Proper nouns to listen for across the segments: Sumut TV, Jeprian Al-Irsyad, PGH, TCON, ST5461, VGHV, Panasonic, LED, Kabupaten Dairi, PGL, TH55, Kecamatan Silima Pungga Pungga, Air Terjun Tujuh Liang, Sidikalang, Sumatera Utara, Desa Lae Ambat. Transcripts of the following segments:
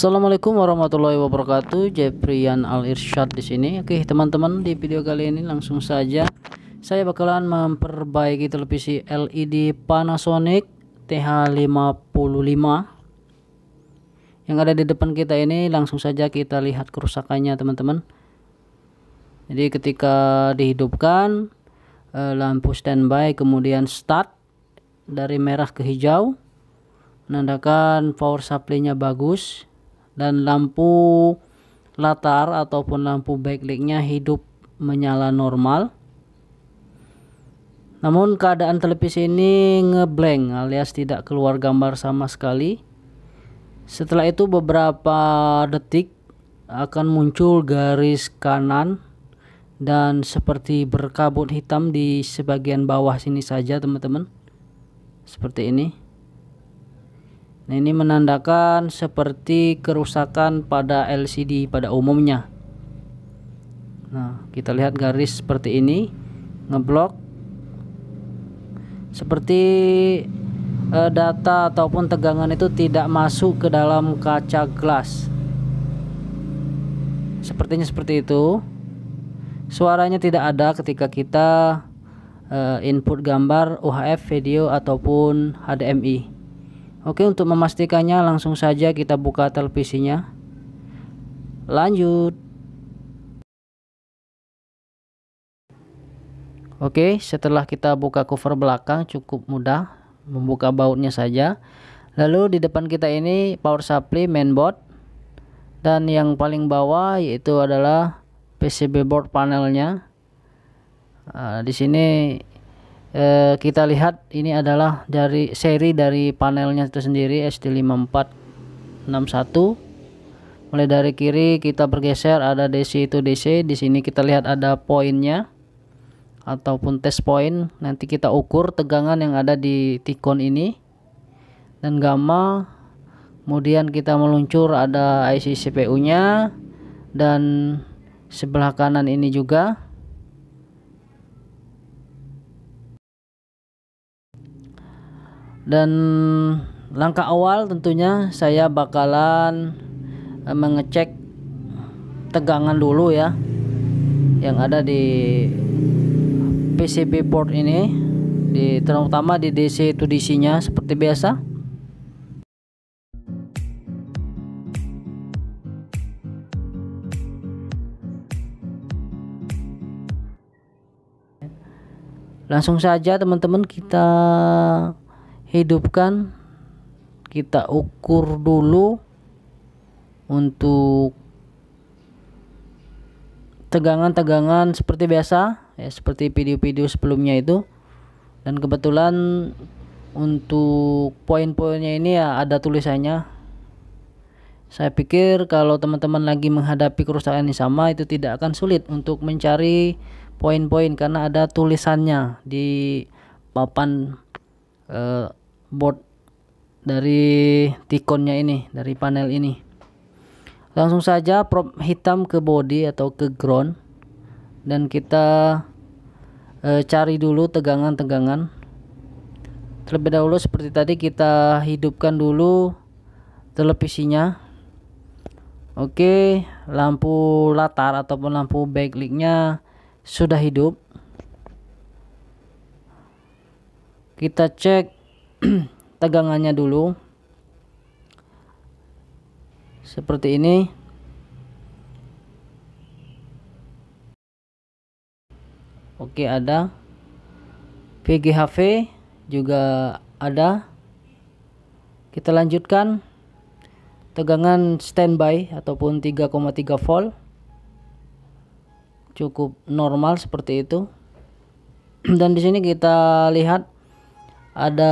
Assalamualaikum warahmatullahi wabarakatuh. Jeprian Al-Irsyad di sini. Oke, teman-teman, di video kali ini langsung saja saya bakalan memperbaiki televisi LED Panasonic TH55 yang ada di depan kita ini. Langsung saja kita lihat kerusakannya, teman-teman. Jadi ketika dihidupkan, lampu standby kemudian start dari merah ke hijau, menandakan power supply-nya bagus. Dan lampu latar ataupun lampu backlight-nya hidup menyala normal. Namun keadaan televisi ini ngeblank alias tidak keluar gambar sama sekali. Setelah itu beberapa detik akan muncul garis kanan dan seperti berkabut hitam di sebagian bawah sini saja, teman-teman. Seperti ini. Nah, ini menandakan seperti kerusakan pada LCD pada umumnya. Nah, kita lihat garis seperti ini ngeblok, seperti data ataupun tegangan itu tidak masuk ke dalam kaca gelas. Sepertinya seperti itu. Suaranya tidak ada ketika kita input gambar UHF, video ataupun HDMI. Oke, untuk memastikannya langsung saja kita buka televisinya. Lanjut. Oke, setelah kita buka cover belakang cukup mudah, membuka bautnya saja. Lalu di depan kita ini power supply mainboard, dan yang paling bawah yaitu adalah PCB board panelnya. Di sini kita lihat ini adalah dari seri dari panelnya itu sendiri, ST5461. Mulai dari kiri kita bergeser, ada DC itu DC. Di sini kita lihat ada poinnya ataupun test point. Nanti kita ukur tegangan yang ada di tcon ini dan gamma. Kemudian kita meluncur, ada IC CPU nya dan sebelah kanan ini juga. Dan langkah awal tentunya saya bakalan mengecek tegangan dulu ya, yang ada di PCB board ini, terutama di DC to DC nya seperti biasa. Langsung saja, teman-teman, kita hidupkan, kita ukur dulu untuk tegangan-tegangan seperti biasa ya, seperti video-video sebelumnya itu. Dan kebetulan untuk poin-poinnya ini ya ada tulisannya. Saya pikir kalau teman-teman lagi menghadapi kerusakan yang sama itu tidak akan sulit untuk mencari poin-poin karena ada tulisannya di papan board dari tconnya ini, dari panel ini. Langsung saja prop hitam ke body atau ke ground, dan kita cari dulu tegangan-tegangan terlebih dahulu. Seperti tadi kita hidupkan dulu televisinya. Oke, lampu latar ataupun lampu backlight-nya sudah hidup. Kita cek tegangannya dulu seperti ini. Oke, ada VGHV juga ada. Kita lanjutkan tegangan standby ataupun 3,3 volt cukup normal seperti itu. Dan di sini kita lihat ada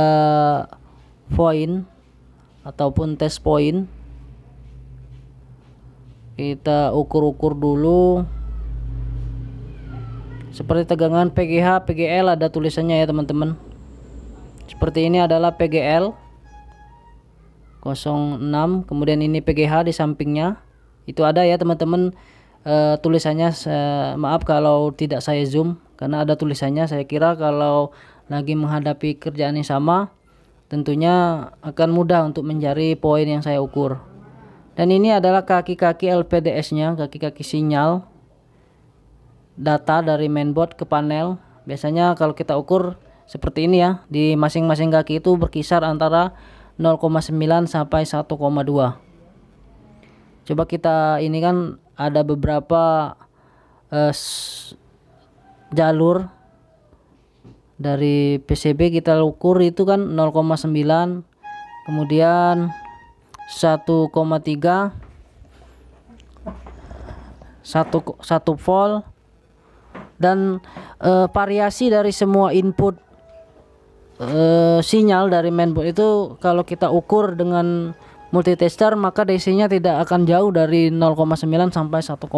point ataupun test point. Kita ukur-ukur dulu seperti tegangan PGH, PGL ada tulisannya ya, teman-teman. Seperti ini adalah PGL 06, kemudian ini PGH di sampingnya. Itu ada ya, teman-teman, tulisannya. Maaf kalau tidak saya zoom karena ada tulisannya. Saya kira kalau lagi menghadapi kerjaan yang sama tentunya akan mudah untuk mencari poin yang saya ukur. Dan ini adalah kaki-kaki LPDS-nya, kaki-kaki sinyal data dari mainboard ke panel. Biasanya kalau kita ukur seperti ini ya, di masing-masing kaki itu berkisar antara 0,9 sampai 1,2. Coba kita ini kan ada beberapa jalur dari PCB, kita ukur itu kan 0,9, kemudian 1,3, 1 volt, dan variasi dari semua input sinyal dari mainboard itu kalau kita ukur dengan multitester maka DC-nya tidak akan jauh dari 0,9 sampai 1,2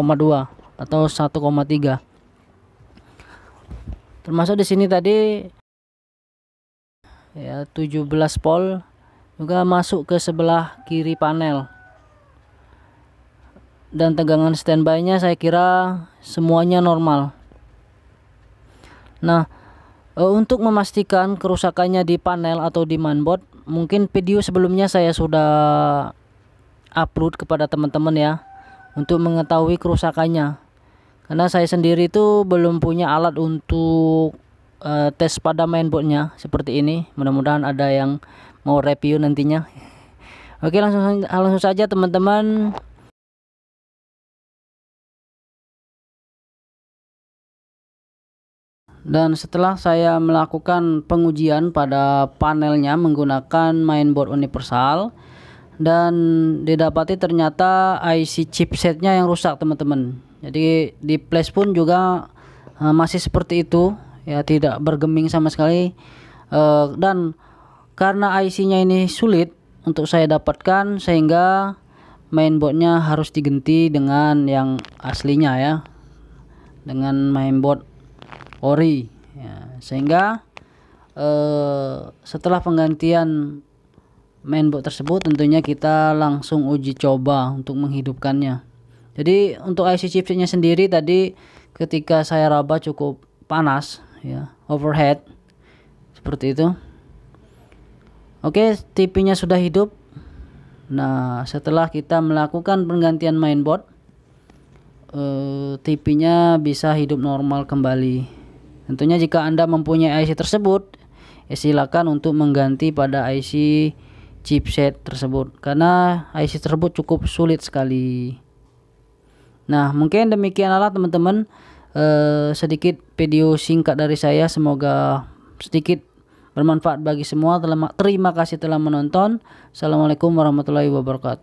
atau 1,3. Termasuk di sini tadi ya 17 volt juga masuk ke sebelah kiri panel. Dan tegangan standby-nya saya kira semuanya normal. Nah, untuk memastikan kerusakannya di panel atau di mainboard, mungkin video sebelumnya saya sudah upload kepada teman-teman ya, untuk mengetahui kerusakannya. Karena saya sendiri itu belum punya alat untuk tes pada mainboardnya seperti ini. Mudah-mudahan ada yang mau review nantinya. Oke, langsung saja teman-teman. Dan setelah saya melakukan pengujian pada panelnya menggunakan mainboard universal, dan didapati ternyata IC chipsetnya yang rusak teman-teman. Jadi di flash pun juga masih seperti itu ya, tidak bergeming sama sekali. Dan karena IC-nya ini sulit untuk saya dapatkan, sehingga mainboardnya harus diganti dengan yang aslinya ya, dengan mainboard ori ya, sehingga setelah penggantian mainboard tersebut tentunya kita langsung uji coba untuk menghidupkannya. Jadi untuk IC chipsetnya sendiri tadi ketika saya raba cukup panas ya, overhead seperti itu. Oke, TV-nya sudah hidup. Nah, setelah kita melakukan penggantian mainboard, TV-nya bisa hidup normal kembali. Tentunya jika Anda mempunyai IC tersebut ya, silakan untuk mengganti pada IC chipset tersebut, karena IC tersebut cukup sulit sekali. Nah, mungkin demikianlah teman-teman sedikit video singkat dari saya, semoga sedikit bermanfaat bagi semua. Terima kasih telah menonton. Assalamualaikum warahmatullahi wabarakatuh.